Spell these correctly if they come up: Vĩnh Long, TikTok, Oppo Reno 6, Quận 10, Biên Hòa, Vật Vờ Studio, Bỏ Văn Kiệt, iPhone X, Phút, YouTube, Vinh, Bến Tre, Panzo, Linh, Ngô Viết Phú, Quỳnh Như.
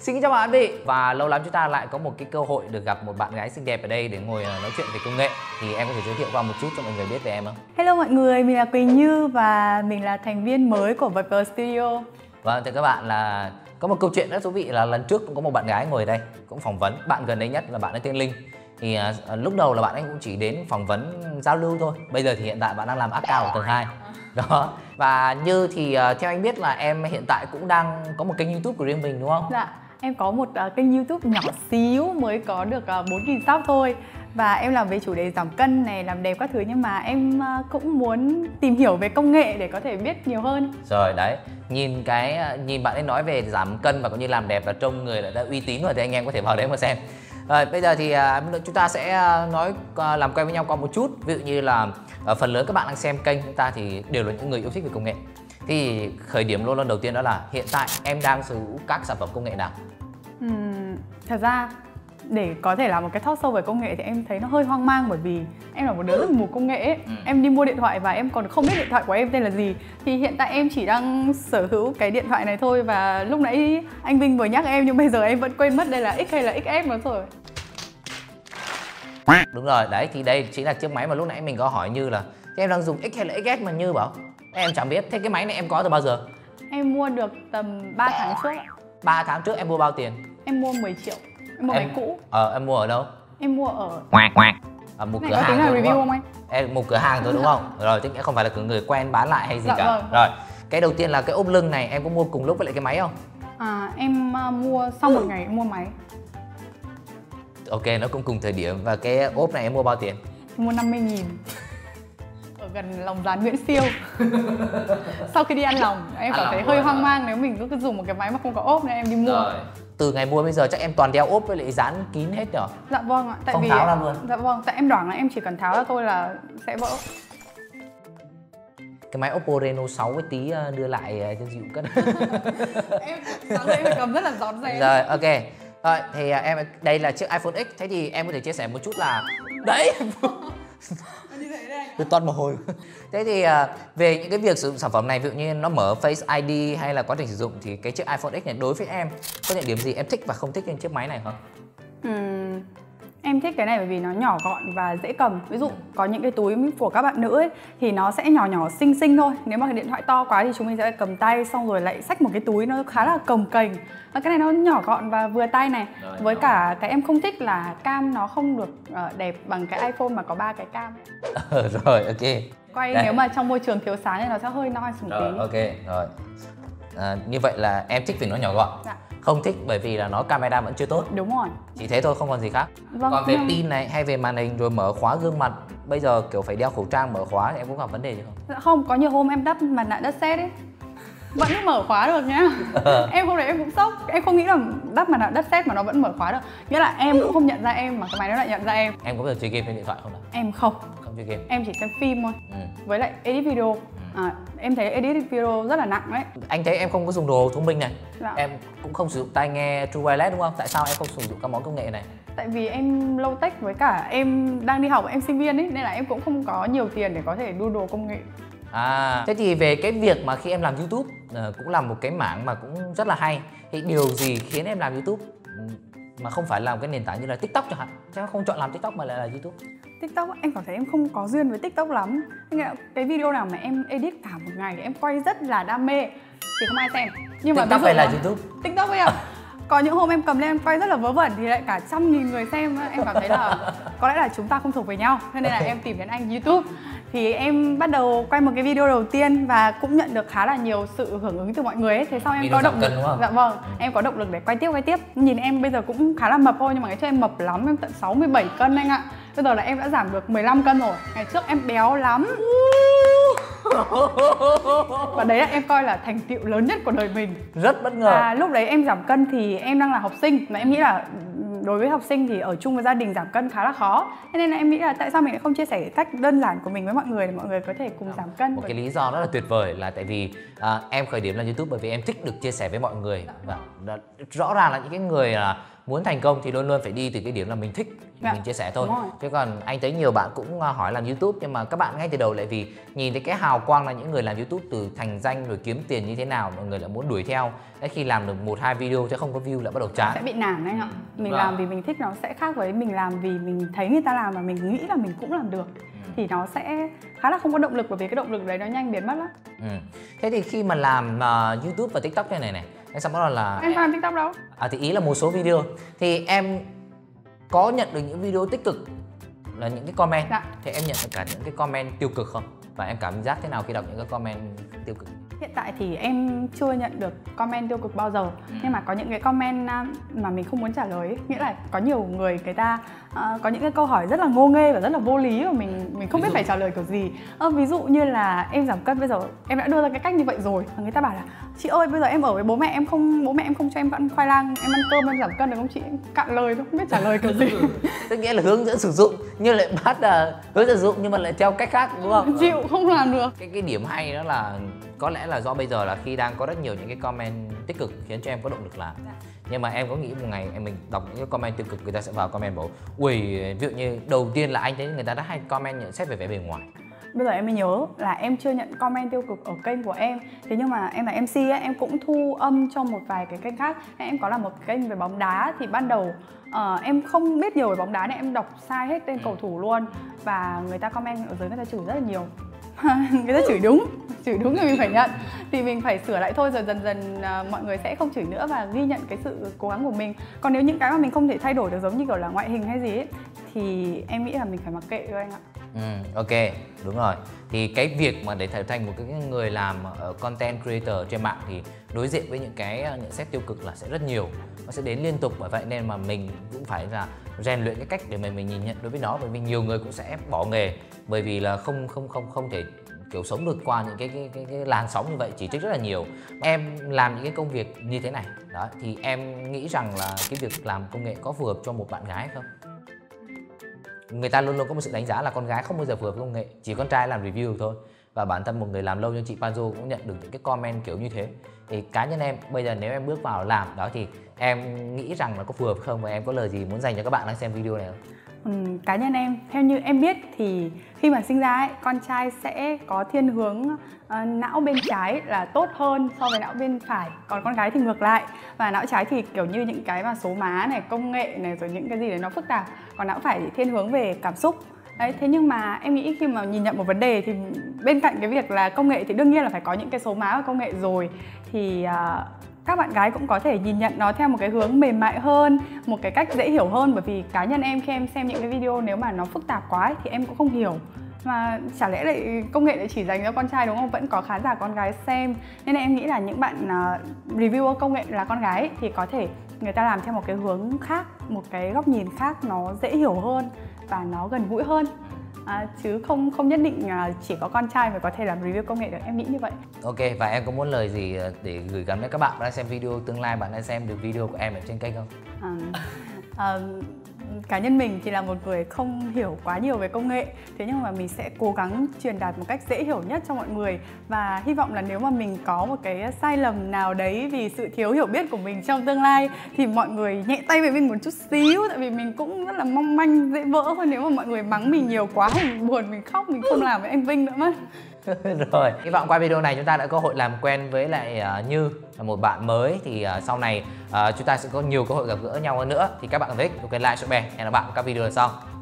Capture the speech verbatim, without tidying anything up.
Xin chào bạn vị. Và lâu lắm chúng ta lại có một cái cơ hội được gặp một bạn gái xinh đẹp ở đây để ngồi nói chuyện về công nghệ. Thì em có thể giới thiệu qua một chút cho mọi người biết về em không? Hello mọi người, mình là Quỳnh Như và mình là thành viên mới của Vật Vờ Studio. Vâng, thưa các bạn là có một câu chuyện rất thú vị là lần trước cũng có một bạn gái ngồi ở đây cũng phỏng vấn. Bạn gần đây nhất là bạn ấy tên Linh. Thì à, lúc đầu là bạn ấy cũng chỉ đến phỏng vấn giao lưu thôi. Bây giờ thì hiện tại bạn đang làm account ở tầng hai. Đó. Và Như thì uh, theo anh biết là em hiện tại cũng đang có một kênh YouTube của riêng mình đúng không? Dạ, em có một uh, kênh YouTube nhỏ xíu mới có được uh, bốn nghìn sub thôi. Và em làm về chủ đề giảm cân này, làm đẹp các thứ, nhưng mà em uh, cũng muốn tìm hiểu về công nghệ để có thể biết nhiều hơn. Rồi đấy, nhìn cái nhìn bạn ấy nói về giảm cân và cũng như làm đẹp và trông người đã, đã uy tín rồi thì anh em có thể vào đấy mà xem. Rồi, bây giờ thì chúng ta sẽ nói làm quen với nhau qua một chút. Ví dụ như là phần lớn các bạn đang xem kênh chúng ta thì đều là những người yêu thích về công nghệ. Thì khởi điểm luôn lần đầu tiên đó là hiện tại em đang sở hữu các sản phẩm công nghệ nào? Ừ, thật ra để có thể làm một cái talk show về công nghệ thì em thấy nó hơi hoang mang, bởi vì em là một đứa rất mù công nghệ ấy. Ừ. Em đi mua điện thoại và em còn không biết điện thoại của em tên là gì. Thì hiện tại em chỉ đang sở hữu cái điện thoại này thôi. Và lúc nãy anh Vinh vừa nhắc em nhưng bây giờ em vẫn quên mất đây là X hay là ích ép nó rồi. Đúng rồi, đấy thì đây chính là chiếc máy mà lúc nãy mình có hỏi Như là em đang dùng X hay là ích ép mà Như bảo em chẳng biết. Thế cái máy này em có từ bao giờ? Em mua được tầm ba tháng trước. Ba tháng trước em mua bao tiền? Em mua mười triệu. Em mua em, máy cũ. Ờ, em mua ở đâu? Em mua ở... Quạt, quạt. Ở một cửa hàng. Có tính là review không anh? Em một cửa hàng thôi đúng không? Rồi, chứ không phải là cửa người quen bán lại hay gì cả. Rồi. rồi, cái đầu tiên là cái ốp lưng này em có mua cùng lúc với lại cái máy không? À, em uh, mua sau một ngày em mua máy. Ok, nó cũng cùng thời điểm. Và cái ốp này em mua bao tiền? Em mua năm mươi nghìn. Ở gần lòng rán Nguyễn Siêu. Sau khi đi ăn lòng, em cảm thấy hơi hoang mang nếu mình cứ dùng một cái máy mà không có ốp nên em đi mua. Rồi. Từ ngày mua bây giờ chắc em toàn đeo ốp với lại dán kín hết nhở? Dạ vâng ạ, tại không vì tháo ra luôn. Dạ vâng, tại em đoán là em chỉ cần tháo ra thôi là sẽ vỡ. Cái máy Oppo Reno sáu với tí đưa lại cho dịu cất. Em sáng nay em cầm rất là rón rén. Rồi, ok. Rồi, thì em đây là chiếc iPhone X, thế thì em có thể chia sẻ một chút là đấy. Tôi toát mồ hôi. Thế thì về những cái việc sử dụng sản phẩm này, ví dụ như nó mở Face i đê hay là quá trình sử dụng, thì cái chiếc iPhone X này đối với em có những điểm gì em thích và không thích trên chiếc máy này không? Uhm, em thích cái này bởi vì nó nhỏ gọn và dễ cầm. Ví dụ có những cái túi của các bạn nữ ấy, thì nó sẽ nhỏ nhỏ xinh xinh thôi. Nếu mà cái điện thoại to quá thì chúng mình sẽ cầm tay xong rồi lại xách một cái túi nó khá là cồng kềnh. Cái này nó nhỏ gọn và vừa tay này. Đấy, với đó. Cả cái em không thích là cam nó không được đẹp bằng cái iPhone mà có ba cái cam. Ờ, rồi, ok. Quay đây. Nếu mà trong môi trường thiếu sáng thì nó sẽ hơi noise một tí. Ok, rồi. À, như vậy là em thích vì nó nhỏ gọn. Dạ. Không thích bởi vì là nó camera vẫn chưa tốt. Đúng rồi. Chỉ thế thôi, không còn gì khác. Vâng, còn về pin này hay về màn hình rồi mở khóa gương mặt, bây giờ kiểu phải đeo khẩu trang mở khóa thì em cũng gặp vấn đề gì không? Dạ, không, có nhiều hôm em đắp mặt nạ đất sét ấy. Vẫn mở khóa được nhá. Ờ. Em hôm đấy em cũng sốc. Em không nghĩ là đắp mặt nạ đất sét mà nó vẫn mở khóa được. Nghĩa là em cũng không nhận ra em mà cái máy nó lại nhận ra em. Em có bao giờ chơi game trên điện thoại không nào? Em không. Không chơi game. Em chỉ xem phim thôi. Ừ. Với lại edit video. À, em thấy edit video rất là nặng đấy. Anh thấy em không có dùng đồ thông minh này. Dạ. Em cũng không sử dụng tai nghe True Wireless đúng không? Tại sao em không sử dụng các món công nghệ này? Tại vì em low tech với cả em đang đi học, em sinh viên ấy, nên là em cũng không có nhiều tiền để có thể đu đồ công nghệ. À, thế thì về cái việc mà khi em làm YouTube cũng là một cái mảng mà cũng rất là hay. Thì điều gì khiến em làm YouTube mà không phải làm cái nền tảng như là TikTok chẳng hạn? Em không chọn làm TikTok mà lại là YouTube? TikTok em cảm thấy em không có duyên với TikTok lắm. Cái video nào mà em edit cả một ngày em quay rất là đam mê thì không ai xem. Nhưng mà TikTok phải là, là YouTube. TikTok bây giờ có những hôm em cầm lên em quay rất là vớ vẩn thì lại cả trăm nghìn người xem. Em cảm thấy là có lẽ là chúng ta không thuộc với nhau, nên là em tìm đến anh YouTube. Thì em bắt đầu quay một cái video đầu tiên và cũng nhận được khá là nhiều sự hưởng ứng từ mọi người ấy. Thế sau em video có động lực. Dạ vâng, ừ. Em có động lực để quay tiếp quay tiếp. Nhìn em bây giờ cũng khá là mập thôi nhưng mà cái trước em mập lắm, em tận sáu mươi bảy cân anh ạ. Bây giờ là em đã giảm được mười lăm cân rồi. Ngày trước em béo lắm. Và đấy là em coi là thành tựu lớn nhất của đời mình. Rất bất ngờ. À, lúc đấy em giảm cân thì em đang là học sinh mà em nghĩ là đối với học sinh thì ở chung với gia đình giảm cân khá là khó. Thế nên là em nghĩ là tại sao mình lại không chia sẻ cái cách đơn giản của mình với mọi người để mọi người có thể cùng giảm cân. Một cái lý do rất là tuyệt vời là tại vì à, em khởi điểm lên YouTube bởi vì em thích được chia sẻ với mọi người. Và rõ ràng là những cái người là muốn thành công thì luôn luôn phải đi từ cái điểm là mình thích, dạ, mình chia sẻ thôi. Thế còn anh thấy nhiều bạn cũng hỏi làm YouTube, nhưng mà các bạn ngay từ đầu lại vì nhìn thấy cái hào quang là những người làm YouTube từ thành danh rồi kiếm tiền như thế nào, mọi người lại muốn đuổi theo. Thế khi làm được một hai video sẽ không có view lại bắt đầu chán, sẽ bị nản anh ạ. Mình à. làm vì mình thích nó sẽ khác với mình làm vì mình thấy người ta làm và mình nghĩ là mình cũng làm được, thì nó sẽ khá là không có động lực, bởi vì cái động lực đấy nó nhanh biến mất lắm. Ừ. Thế thì khi mà làm uh, YouTube và TikTok như này này, em xong đó là em làm TikTok đâu? À, thì ý là một số video thì em có nhận được những video tích cực là những cái comment, dạ, thì em nhận được cả những cái comment tiêu cực không? Và em cảm giác thế nào khi đọc những cái comment tiêu cực? Hiện tại thì em chưa nhận được comment tiêu cực bao giờ, ừ. nhưng mà có những cái comment mà mình không muốn trả lời ấy. Nghĩa là có nhiều người người ta uh, có những cái câu hỏi rất là ngô nghê và rất là vô lý và mình mình không biết phải trả lời kiểu gì. Ờ, ví dụ như là em giảm cân, bây giờ em đã đưa ra cái cách như vậy rồi và người ta bảo là chị ơi bây giờ em ở với bố mẹ em không, bố mẹ em không cho em ăn khoai lang, em ăn cơm em giảm cân được không chị? Em cạn lời tôi không biết trả lời kiểu gì. Tức nghĩa là hướng dẫn sử dụng nhưng lại bắt là hướng dẫn sử dụng nhưng mà lại theo cách khác đúng không? Chịu không làm được. Cái cái điểm hay đó là có lẽ là do bây giờ là khi đang có rất nhiều những cái comment tích cực khiến cho em có động lực làm. Dạ. Nhưng mà em có nghĩ một ngày em mình đọc những cái comment tiêu cực, người ta sẽ vào comment bảo ui, ví dụ như đầu tiên là anh thấy người ta đã hay comment nhận xét về vẻ bề ngoài. Bây giờ em mới nhớ là em chưa nhận comment tiêu cực ở kênh của em. Thế nhưng mà em là em xê ấy, em cũng thu âm cho một vài cái kênh khác. Em có làm một kênh về bóng đá thì ban đầu uh, em không biết nhiều về bóng đá nên em đọc sai hết tên cầu thủ luôn. Và người ta comment ở dưới người ta chửi rất là nhiều. Người ta chửi đúng, chửi đúng thì mình phải nhận, thì mình phải sửa lại thôi, rồi dần dần uh, mọi người sẽ không chửi nữa và ghi nhận cái sự cố gắng của mình. Còn nếu những cái mà mình không thể thay đổi được giống như kiểu là ngoại hình hay gì ấy, thì em nghĩ là mình phải mặc kệ thôi anh ạ. Ừ, ok, đúng rồi. Thì cái việc mà để trở thành một cái người làm content creator trên mạng thì đối diện với những cái nhận xét tiêu cực là sẽ rất nhiều, nó sẽ đến liên tục, bởi vậy nên mà mình cũng phải là rèn luyện cái cách để mình mình nhìn nhận đối với nó, bởi vì nhiều người cũng sẽ bỏ nghề bởi vì là không không không không thể kiểu sống được qua những cái cái, cái, cái làn sóng như vậy, chỉ trích rất là nhiều. Em làm những cái công việc như thế này đó thì em nghĩ rằng là cái việc làm công nghệ có phù hợp cho một bạn gái không? Người ta luôn luôn có một sự đánh giá là con gái không bao giờ phù hợp với công nghệ, chỉ con trai làm review thôi. Và bản thân một người làm lâu như chị Panzo cũng nhận được những cái comment kiểu như thế. Thì cá nhân em, bây giờ nếu em bước vào làm đó thì em nghĩ rằng là có phù hợp không? Và em có lời gì muốn dành cho các bạn đang xem video này không? Ừ, cá nhân em, theo như em biết thì khi mà sinh ra ấy, con trai sẽ có thiên hướng uh, não bên trái là tốt hơn so với não bên phải. Còn con gái thì ngược lại. Và não trái thì kiểu như những cái mà số má này, công nghệ này, rồi những cái gì đấy nó phức tạp. Còn não phải thì thiên hướng về cảm xúc. Đấy, thế nhưng mà em nghĩ khi mà nhìn nhận một vấn đề thì bên cạnh cái việc là công nghệ thì đương nhiên là phải có những cái số má và công nghệ rồi, thì uh, các bạn gái cũng có thể nhìn nhận nó theo một cái hướng mềm mại hơn, một cái cách dễ hiểu hơn. Bởi vì cá nhân em khi em xem những cái video nếu mà nó phức tạp quá ấy, thì em cũng không hiểu. Mà chả lẽ lại công nghệ lại chỉ dành cho con trai đúng không? Vẫn có khán giả con gái xem. Nên là em nghĩ là những bạn uh, reviewer công nghệ là con gái ấy, thì có thể người ta làm theo một cái hướng khác, một cái góc nhìn khác nó dễ hiểu hơn và nó gần gũi hơn. À, chứ không không nhất định chỉ có con trai mới có thể làm review công nghệ được, em nghĩ như vậy. Ok, và em có muốn lời gì để gửi gắm đến các bạn đang xem video, tương lai bạn đang xem được video của em ở trên kênh không? À, à, cá nhân mình thì là một người không hiểu quá nhiều về công nghệ, thế nhưng mà mình sẽ cố gắng truyền đạt một cách dễ hiểu nhất cho mọi người. Và hy vọng là nếu mà mình có một cái sai lầm nào đấy vì sự thiếu hiểu biết của mình trong tương lai thì mọi người nhẹ tay với mình một chút xíu, tại vì mình cũng rất là mong manh, dễ vỡ thôi. Nếu mà mọi người mắng mình nhiều quá, mình buồn, mình khóc, mình không làm với anh Vinh nữa mất. Rồi, hy vọng qua video này chúng ta đã có cơ hội làm quen với lại uh, Như, một bạn mới. Thì uh, sau này uh, chúng ta sẽ có nhiều cơ hội gặp gỡ nhau hơn nữa. Thì các bạn thấy, ok, like, share, hẹn gặp lại các video lần sau.